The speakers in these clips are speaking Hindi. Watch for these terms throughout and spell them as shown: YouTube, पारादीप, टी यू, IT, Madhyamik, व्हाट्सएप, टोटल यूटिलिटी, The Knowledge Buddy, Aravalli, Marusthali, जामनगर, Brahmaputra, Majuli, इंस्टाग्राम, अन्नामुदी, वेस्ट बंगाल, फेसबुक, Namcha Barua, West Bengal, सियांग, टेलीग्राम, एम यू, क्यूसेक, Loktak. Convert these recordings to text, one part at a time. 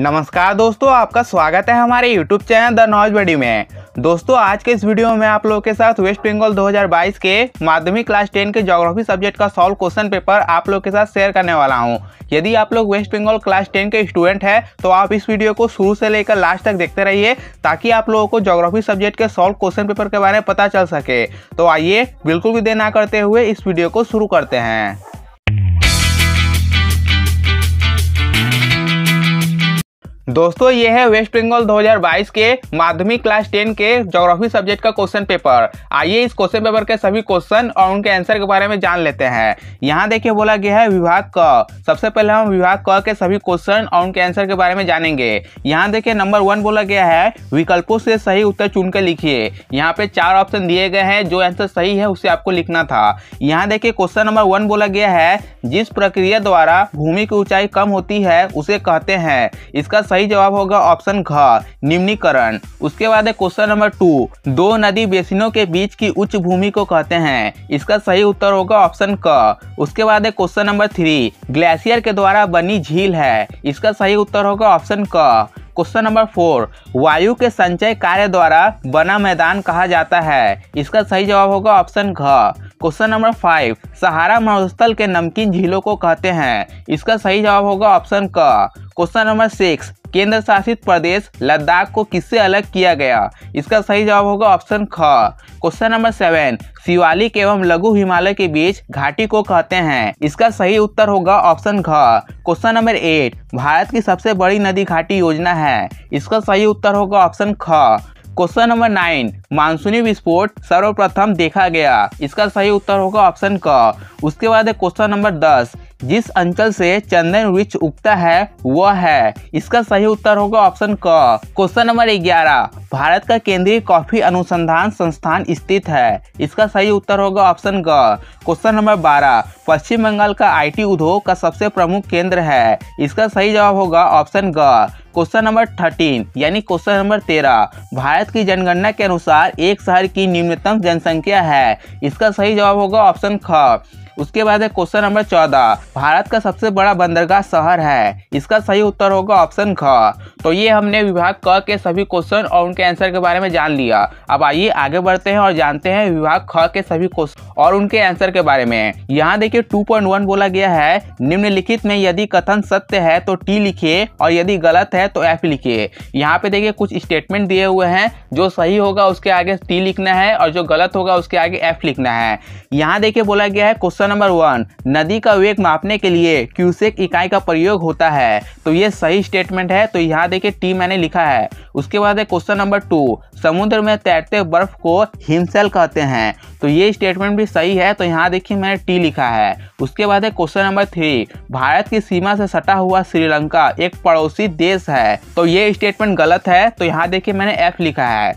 नमस्कार दोस्तों, आपका स्वागत है हमारे YouTube channel the knowledge buddy में। दोस्तों आज के इस वीडियो में आप लोगों के साथ वेस्ट बंगाल 2022 के माध्यमिक क्लास 10 के ज्योग्राफी सब्जेक्ट का सॉल्व क्वेश्चन पेपर आप लोगों के साथ शेयर करने वाला हूं। यदि आप लोग वेस्ट बंगाल क्लास 10 के स्टूडेंट हैं तो आप इस वीडियो को शुरू से लेकर लास्ट तक देखते रहिए ताकि आप लोगों को ज्योग्राफी सब्जेक्ट के सॉल्व क्वेश्चन पेपर के बारे में पता चल सके। तो आइए बिल्कुल भी देर ना करते हुए इस वीडियो को शुरू करते हैं। दोस्तों ये है वेस्ट बंगाल 2022 के माध्यमिक क्लास 10 के ज्योग्राफी सब्जेक्ट का क्वेश्चन पेपर। आइए इस क्वेश्चन पेपर के सभी क्वेश्चन और उनके आंसर के बारे में जान लेते हैं। यहाँ देखिए बोला गया है विभाग क। सबसे पहले हम विभाग क के सभी क्वेश्चन और उनके आंसर के बारे में जानेंगे। यहाँ देखिए नंबर 1 बोला गया है विकल्पों से सही उत्तर चुनकर लिखिए। यहाँ पे 4 ऑप्शन दिए गए हैं, जो आंसर सही है उसे आपको लिखना था। यहाँ देखिए क्वेश्चन नंबर 1 बोला गया है जिस प्रक्रिया द्वारा भूमि की ऊंचाई कम होती है उसे कहते हैं। इसका जवाब होगा ऑप्शन घ निम्नीकरण। उसके बाद है क्वेश्चन नंबर 2 दो नदी बेसिनों के बीच की उच्च भूमि को कहते हैं। इसका सही उत्तर होगा ऑप्शन क। उसके बाद है क्वेश्चन नंबर 3 ग्लेशियर के द्वारा बनी झील है। इसका सही उत्तर होगा ऑप्शन क। क्वेश्चन नंबर 4 वायु के संचय कार्य द्वारा बना मैदान कहा जाता है। इसका सही जवाब होगा ऑप्शन घ। क्वेश्चन नंबर 5 सहारा मरुस्थल के नमकीन झीलों को कहते हैं। इसका सही जवाब होगा ऑप्शन क। क्वेश्चन नंबर 6 केंद्र शासित प्रदेश लद्दाख को किससे अलग किया गया। इसका सही जवाब होगा ऑप्शन ख। क्वेश्चन नंबर 7 शिवालिक एवं लघु हिमालय के बीच घाटी को कहते हैं। इसका सही उत्तर होगा ऑप्शन घ। क्वेश्चन नंबर 8 भारत की सबसे बड़ी नदी घाटी योजना है। इसका सही उत्तर होगा ऑप्शन ख। क्वेश्चन नंबर 9 मानसूनी विस्फोट सर्वप्रथम देखा गया। इसका सही उत्तर होगा ऑप्शन क। उसके बाद है क्वेश्चन नंबर 10 जिस अंचल से चंदन वृक्ष उगता है वह है। इसका सही उत्तर होगा ऑप्शन क। क्वेश्चन नंबर 11 भारत का केंद्रीय कॉफी अनुसंधान संस्थान स्थित है। इसका सही उत्तर होगा ऑप्शन ग। क्वेश्चन नंबर 12 पश्चिम बंगाल का IT उद्योग का सबसे प्रमुख केंद्र है। इसका सही जवाब होगा ऑप्शन ग। क्वेश्चन नंबर 13 यानी क्वेश्चन नंबर 13 भारत की जनगणना के अनुसार एक शहर की निम्नतम जनसंख्या है। इसका सही जवाब होगा ऑप्शन ख। उसके बाद है क्वेश्चन नंबर 14 भारत का सबसे बड़ा बंदरगाह शहर है। इसका सही उत्तर होगा ऑप्शन ख। तो ये हमने विभाग क के सभी क्वेश्चन और उनके आंसर के बारे में जान लिया। अब आइए आगे बढ़ते हैं और जानते हैं विभाग ख के सभी क्वेश्चन और उनके आंसर के बारे में। यहाँ देखिए 2.1 बोला गया है निम्नलिखित में यदि कथन सत्य है तो T लिखिए और यदि गलत है तो F लिखिए। यहाँ पे देखिए कुछ स्टेटमेंट दिए हुए हैं, जो सही होगा उसके आगे T लिखना है और जो गलत होगा उसके आगे F लिखना है। यहाँ देखिए बोला गया है क्वेश्चन नंबर 1 नदी का वेग मापने के लिए क्यूसेक इकाई का प्रयोग होता है। तो ये सही स्टेटमेंट है, तो यहाँ देखिए T मैंने लिखा है। उसके बाद है क्वेश्चन नंबर 2 समुद्र में तैरते बर्फ को हिमशैल कहते हैं। तो ये स्टेटमेंट भी सही है, तो यहाँ देखिए मैंने T लिखा है। उसके बाद है क्वेश्चन नंबर 3 भारत की सीमा से सटा हुआ श्रीलंका एक पड़ोसी देश है। तो ये स्टेटमेंट गलत है, तो यहाँ देखिए मैंने F लिखा है।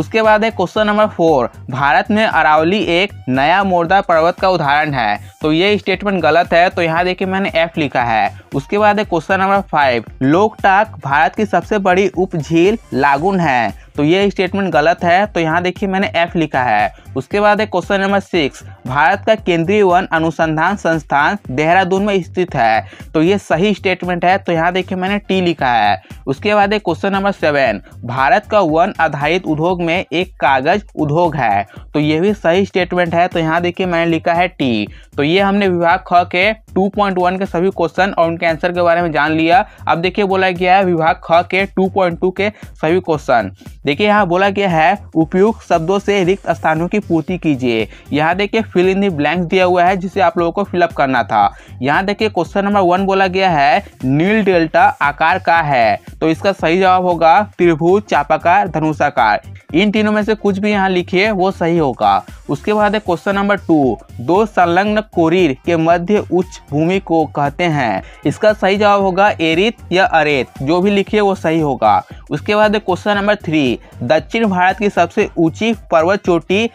उसके बाद है क्वेश्चन नंबर 4 भारत में अरावली एक नया मोर्दा पर्वत का उदाहरण है। तो ये स्टेटमेंट गलत है, तो यहाँ देखिए मैंने F लिखा है। उसके बाद है क्वेश्चन नंबर 5 लोकटाक भारत की सबसे बड़ी उप झील लागुन है। तो ये स्टेटमेंट गलत है, तो यहाँ देखिए मैंने F लिखा है। उसके बाद है क्वेश्चन नंबर 6 भारत का केंद्रीय वन अनुसंधान संस्थान देहरादून में स्थित है। तो ये सही स्टेटमेंट है, तो यहाँ देखिए मैंने T लिखा है। उसके बाद है क्वेश्चन नंबर 7 भारत का वन आधारित उद्योग में एक कागज उद्योग है। तो ये भी सही स्टेटमेंट है, तो यहाँ देखिए मैंने लिखा है T। तो ये हमने विभाग ख के 2.1 के सभी क्वेश्चन और उनके आंसर के बारे में जान लिया। अब देखिए बोला गया है विभाग ख के 2.2 के सभी क्वेश्चन। देखिए यहाँ बोला गया है उपयुक्त शब्दों से रिक्त स्थानों की पूर्ति कीजिए। यहाँ देखिए फिल इन दी ब्लैंक्स दिया हुआ है जिसे आप लोगों को फिलअप करना था। यहाँ देखिए क्वेश्चन नंबर 1 बोला गया है नील डेल्टा आकार का है। तो इसका सही जवाब होगा त्रिभुज चापाकार धनुषाकार। इन तीनों में से कुछ भी यहाँ लिखिए वो सही होगा। उसके बाद है क्वेश्चन नंबर 2 दो संलग्न कोरीर के मध्य उच्च भूमि को कहते हैं। इसका सही जवाब होगा एरित या अरेत, जो भी लिखिए वो सही होगा। उसके बाद है क्वेश्चन नंबर 3 दक्षिण भारत की सबसे ऊंची पर्वत चोटी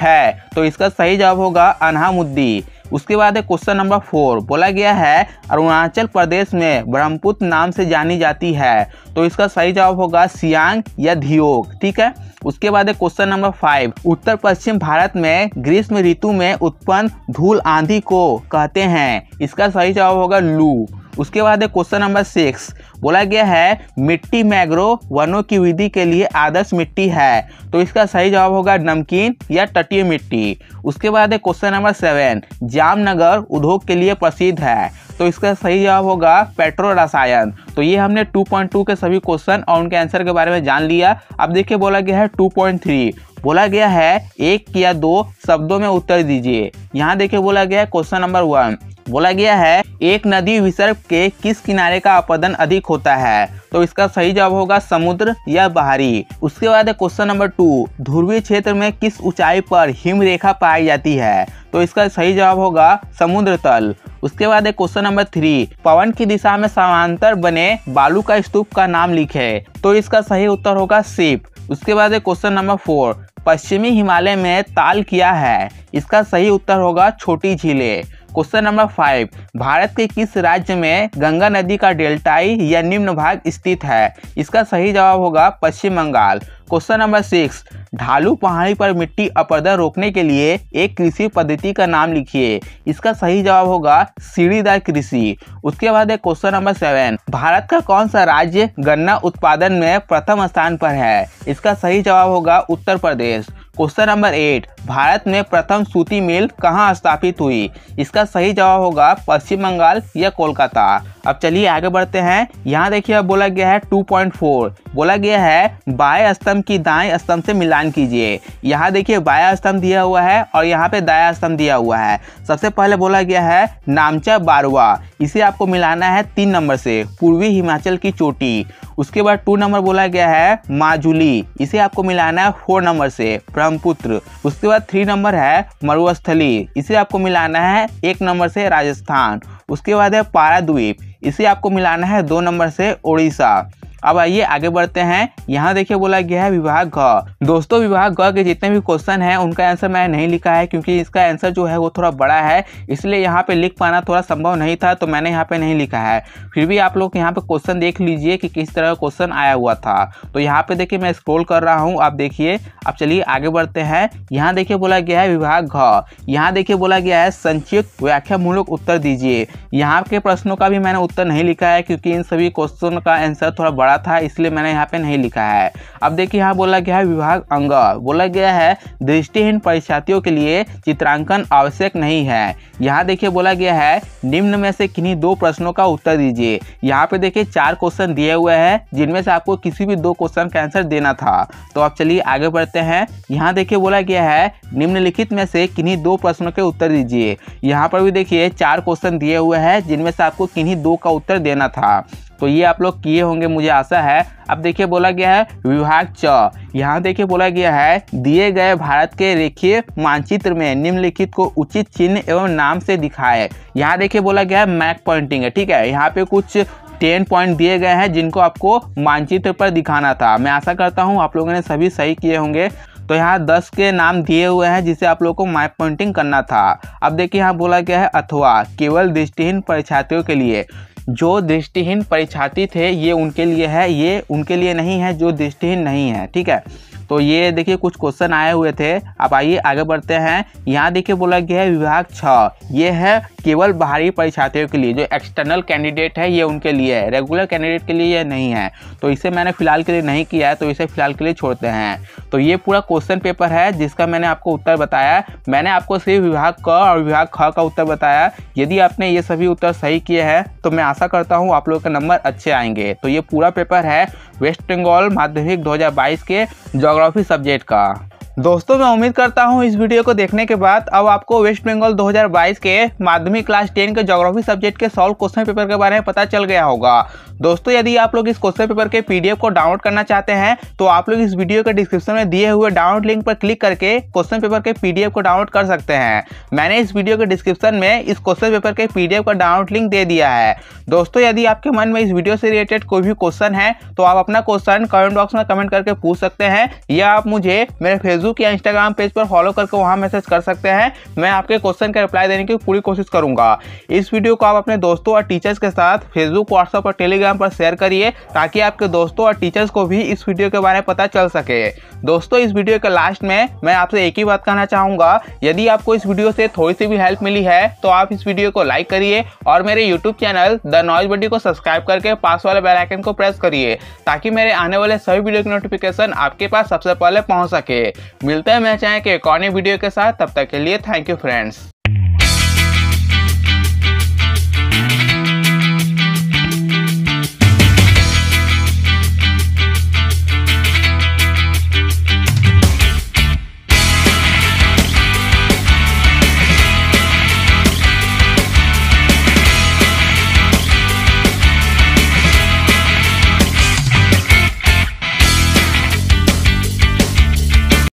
है। तो इसका सही जवाब होगा अन्नामुदी। उसके बाद है क्वेश्चन नंबर 4 बोला गया है अरुणाचल प्रदेश में ब्रह्मपुत्र नाम से जानी जाती है। तो इसका सही जवाब होगा सियांग या धियोग, ठीक है। उसके बाद है क्वेश्चन नंबर 5 उत्तर पश्चिम भारत में ग्रीष्म ऋतु में उत्पन्न धूल आंधी को कहते हैं। इसका सही जवाब होगा लू। उसके बाद है क्वेश्चन नंबर 6, बोला गया है मिट्टी मैग्रो वनों की वृद्धि के लिए आदर्श मिट्टी है, तो इसका सही जवाब होगा नमकीन या तटीय मिट्टी। उसके बाद है क्वेश्चन नंबर 7, जामनगर उद्योग के लिए प्रसिद्ध है, तो इसका सही जवाब होगा पेट्रो रसायन। तो ये हमने 2.2 के सभी क्वेश्चन और उनके आंसर के बारे में जान लिया। अब देखिए बोला गया है 2.3, बोला गया है एक या दो शब्दों में उत्तर दीजिए। यहाँ देखिए बोला गया है क्वेश्चन नंबर 1, बोला गया है एक नदी विसर्ग के किस किनारे का अपतन अधिक होता है, तो इसका सही जवाब होगा समुद्र या बाहरी। उसके बाद है क्वेश्चन नंबर 2, ध्रुवीय क्षेत्र में किस ऊंचाई पर हिमरेखा पाई जाती है, तो इसका सही जवाब होगा समुद्र तल। उसके बाद है क्वेश्चन नंबर 3, पवन की दिशा में समांतर बने बालू का स्तूप का नाम लिखे, तो इसका सही उत्तर होगा सीप। उसके बाद है क्वेश्चन नंबर 4, पश्चिमी हिमालय में ताल किया है, इसका सही उत्तर होगा छोटी झीलें। क्वेश्चन नंबर 5, भारत के किस राज्य में गंगा नदी का डेल्टाई या निम्न भाग स्थित है, इसका सही जवाब होगा पश्चिम बंगाल। क्वेश्चन नंबर 6, ढालू पहाड़ी पर मिट्टी अपरदन रोकने के लिए एक कृषि पद्धति का नाम लिखिए, इसका सही जवाब होगा सीढ़ीदार कृषि। उसके बाद है क्वेश्चन नंबर 7, भारत का कौन सा राज्य गन्ना उत्पादन में प्रथम स्थान पर है, इसका सही जवाब होगा उत्तर प्रदेश। क्वेश्चन नंबर 8, भारत में प्रथम सूती मिल कहाँ स्थापित हुई, इसका सही जवाब होगा पश्चिम बंगाल या कोलकाता। अब चलिए आगे बढ़ते हैं। यहाँ देखिए बोला गया है 2.4, बोला गया है बाएं स्तंभ की दाएं स्तंभ से मिलान कीजिए। यहाँ देखिए बायां स्तंभ दिया हुआ है और यहाँ पे दायां स्तंभ दिया हुआ है। सबसे पहले बोला गया है नामचा बारुआ, इसे आपको मिलाना है 3 नंबर से, पूर्वी हिमाचल की चोटी। उसके बाद 2 नंबर बोला गया है माजुली, इसे आपको मिलाना है 4 नंबर से, ब्रह्मपुत्र। उसके बाद 3 नंबर है मरुस्थली, इसे आपको मिलाना है 1 नंबर से, राजस्थान। उसके बाद है पारादीप, इसे आपको मिलाना है 2 नंबर से, उड़ीसा। अब आइए आगे बढ़ते हैं। यहाँ देखिए बोला गया है विभाग घ। दोस्तों विभाग घ के जितने भी क्वेश्चन हैं उनका आंसर मैंने नहीं लिखा है, क्योंकि इसका आंसर जो है वो थोड़ा बड़ा है, इसलिए यहाँ पे लिख पाना थोड़ा संभव नहीं था, तो मैंने यहाँ पे नहीं लिखा है। फिर भी आप लोग यहाँ पे क्वेश्चन देख लीजिए कि किस तरह का क्वेश्चन आया हुआ था। तो यहाँ पे देखिए मैं स्क्रोल कर रहा हूँ, आप देखिए। अब चलिए आगे बढ़ते हैं। यहाँ देखिए बोला गया है विभाग घ। यहाँ देखिए बोला गया है संक्षिप्त व्याख्यामूलक उत्तर दीजिए। यहाँ के प्रश्नों का भी मैंने उत्तर नहीं लिखा है, क्योंकि इन सभी क्वेश्चन का आंसर थोड़ा बड़ा था, इसलिए मैंने यहाँ पे नहीं लिखा है। अब देखिए यहाँ बोला गया है विभाग अंग। बोला गया है दृष्टिहीन परीक्षार्थियों के लिए चित्रांकन आवश्यक नहीं है। यहाँ देखिए बोला गया है निम्न में से किन्हीं 2 प्रश्नों का उत्तर दीजिए। यहाँ पे देखिए 4 क्वेश्चन दिए हुए हैं, जिनमें से आपको किसी भी 2 क्वेश्चन का आंसर देना था। तो अब चलिए आगे बढ़ते हैं। यहाँ देखिए बोला गया है निम्नलिखित में से किन्हीं 2 प्रश्नों के उत्तर दीजिए। यहाँ पर भी देखिए 4 क्वेश्चन दिए हुए हैं, जिनमें से आपको किन्हीं 2 का उत्तर देना था। तो ये आप लोग किए होंगे, मुझे आशा है। अब देखिए बोला गया है विभाग च। यहाँ देखिए बोला गया है दिए गए भारत के रेखीय मानचित्र में निम्नलिखित को उचित चिन्ह एवं नाम से दिखाए। यहाँ देखिए बोला गया है मैप पॉइंटिंग है, ठीक है। यहाँ पे कुछ 10 पॉइंट दिए गए हैं, जिनको आपको मानचित्र पर दिखाना था। मैं आशा करता हूँ आप लोगों ने सभी सही किए होंगे। तो यहाँ 10 के नाम दिए हुए हैं, जिसे आप लोगों को मैप पॉइंटिंग करना था। अब देखिए यहाँ बोला गया है अथवा, केवल दृष्टिहीन परीक्षार्थियों के लिए। जो दृष्टिहीन परीक्षार्थी थे ये उनके लिए है, ये उनके लिए नहीं है जो दृष्टिहीन नहीं है, ठीक है। तो ये देखिए कुछ क्वेश्चन आए हुए थे। अब आइए आगे बढ़ते हैं। यहाँ देखिए बोला गया है विभाग 6। ये है केवल बाहरी परीक्षार्थियों के लिए, जो एक्सटर्नल कैंडिडेट है ये उनके लिए है, रेगुलर कैंडिडेट के लिए ये नहीं है। तो इसे मैंने फिलहाल के लिए नहीं किया है, तो इसे फिलहाल के लिए छोड़ते हैं। तो ये पूरा क्वेश्चन पेपर है, जिसका मैंने आपको उत्तर बताया। मैंने आपको सिर्फ विभाग क और विभाग ख का उत्तर बताया। यदि आपने ये सभी उत्तर सही किए हैं तो मैं आशा करता हूँ आप लोगों के नंबर अच्छे आएंगे। तो ये पूरा पेपर है वेस्ट बंगाल माध्यमिक 2022 के ज्योग्राफी सब्जेक्ट का। दोस्तों मैं उम्मीद करता हूँ इस वीडियो को देखने के बाद अब आपको वेस्ट बंगाल 2022 के माध्यमिक क्लास 10 के ज्योग्राफी सब्जेक्ट के सॉल्व क्वेश्चन पेपर के बारे में पता चल गया होगा। दोस्तों यदि आप लोग इस क्वेश्चन पेपर के पीडीएफ को डाउनलोड करना चाहते हैं तो आप लोग इस वीडियो के डिस्क्रिप्शन में दिए हुए डाउनलोड लिंक पर क्लिक करके क्वेश्चन पेपर के पीडीएफ को डाउनलोड कर सकते हैं। मैंने इस वीडियो के डिस्क्रिप्शन में इस क्वेश्चन पेपर के पीडीएफ का डाउनलोड लिंक दे दिया है। दोस्तों यदि आपके मन में इस वीडियो से रिलेटेड कोई भी क्वेश्चन है तो आप अपना क्वेश्चन कमेंट बॉक्स में कमेंट करके पूछ सकते हैं, या आप मुझे मेरे फेसबुक या इंस्टाग्राम पेज पर फॉलो करके वहाँ मैसेज कर सकते हैं। मैं आपके क्वेश्चन का रिप्लाई देने की पूरी कोशिश करूँगा। इस वीडियो को आप अपने दोस्तों और टीचर्स के साथ फेसबुक, व्हाट्सएप और टेलीग्राम पर शेयर करिए ताकि आपके दोस्तों और टीचर्स को भी इस वीडियो के बारे में पता चल सके। दोस्तों, इस वीडियो के लास्ट में मैं आपसे एक ही बात कहना चाहूँगा, यदि आपको इस वीडियो से थोड़ी सी भी हेल्प मिली है तो आप इस वीडियो को लाइक करिए और मेरे YouTube channel the knowledge buddy को सब्सक्राइब करके पास वाले बेल आइकन को प्रेस करिए ताकि मेरे आने वाले सभी वीडियो की नोटिफिकेशन आपके पास सबसे पहले पहुंच सके। मिलते हैं मेरे चैनल के एक और नई वीडियो के साथ, तब तक के लिए थैंक यू फ्रेंड्स।